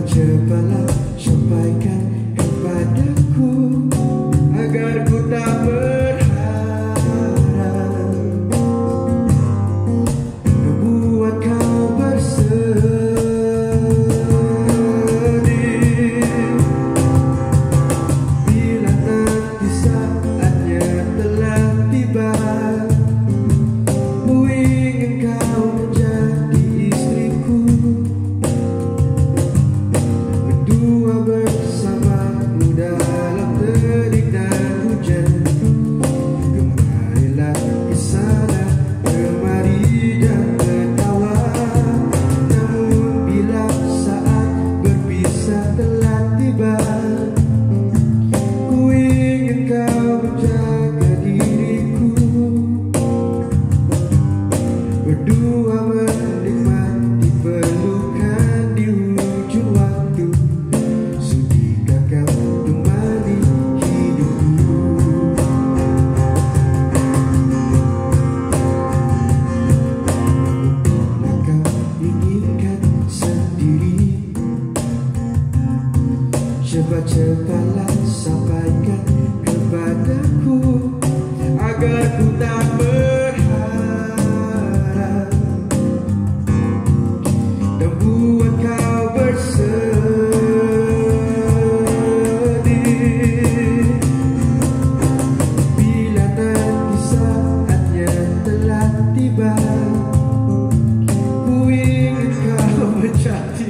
berjebalah sampaikan kepadaku agar ku tak berharap membuat kau bersedih. Bila nanti saatnya telah tiba, ku ingin kau menjadi istriku, berdua bersamamu dalam terik dan hujan. Kembalilah ke sana, kemari dan ketawa. Namun bila saat berpisah telah tiba, ku ingin kau menjaga diriku, berdua menikmati pelukan di ujung waktu. Sudikah kau temani hidupku? Bila kau inginkan sendiri, cepat-cepatlah sampaikan kepadaku agar ku tak berharap dan buat kau bersedih. Bila nanti saatnya telah tiba, ku ingin kau menjadi